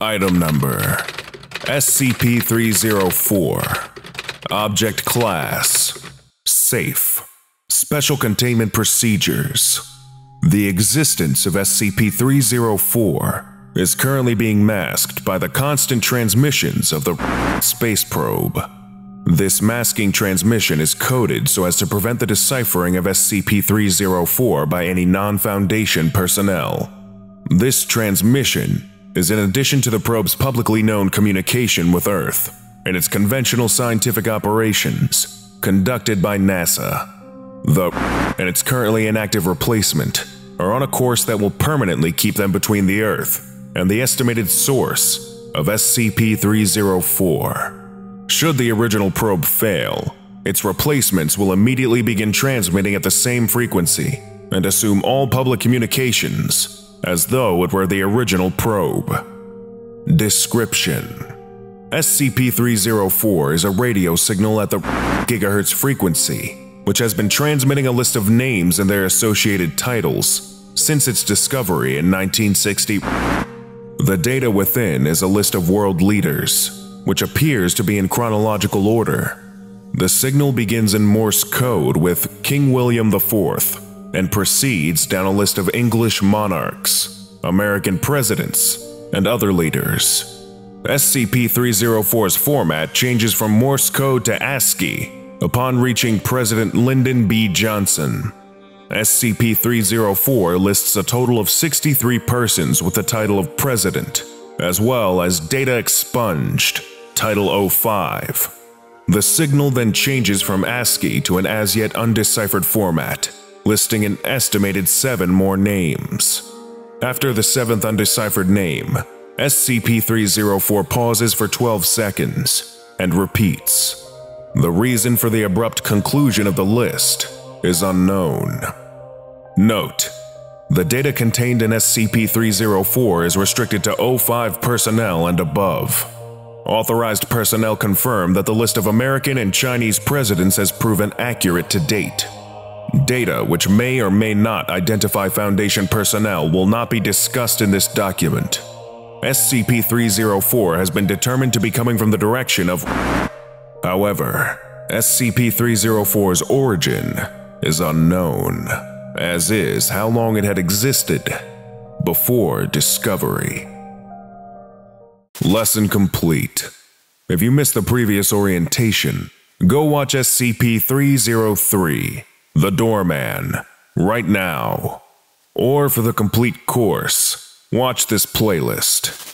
Item number SCP-304. Object class Safe. Special containment procedures. The existence of SCP-304 is currently being masked by the constant transmissions of the space probe. This masking transmission is coded so as to prevent the deciphering of SCP-304 by any non-Foundation personnel. This transmission is in addition to the probe's publicly known communication with Earth and its conventional scientific operations conducted by NASA. The and its currently inactive replacement are on a course that will permanently keep them between the Earth and the estimated source of SCP-304. Should the original probe fail, its replacements will immediately begin transmitting at the same frequency and assume all public communications as though it were the original probe. Description: SCP-304 is a radio signal at the gigahertz frequency, which has been transmitting a list of names and their associated titles since its discovery in 1960. The data within is a list of world leaders, which appears to be in chronological order. The signal begins in Morse code with King William IV and proceeds down a list of English monarchs, American presidents, and other leaders. SCP-304's format changes from Morse code to ASCII upon reaching President Lyndon B. Johnson. SCP-304 lists a total of 63 persons with the title of President, as well as data expunged, Title O5. The signal then changes from ASCII to an as-yet undeciphered format, listing an estimated 7 more names. After the 7th undeciphered name, SCP-304 pauses for 12 seconds and repeats. The reason for the abrupt conclusion of the list is unknown. Note: the data contained in SCP-304 is restricted to O5 personnel and above. Authorized personnel confirm that the list of American and Chinese presidents has proven accurate to date. Data which may or may not identify Foundation personnel will not be discussed in this document. SCP-304 has been determined to be coming from the direction of... However, SCP-304's origin is unknown, as is how long it had existed before discovery. Lesson complete. If you missed the previous orientation, go watch SCP-303, The Doorman, right now. Or for the complete course, watch this playlist.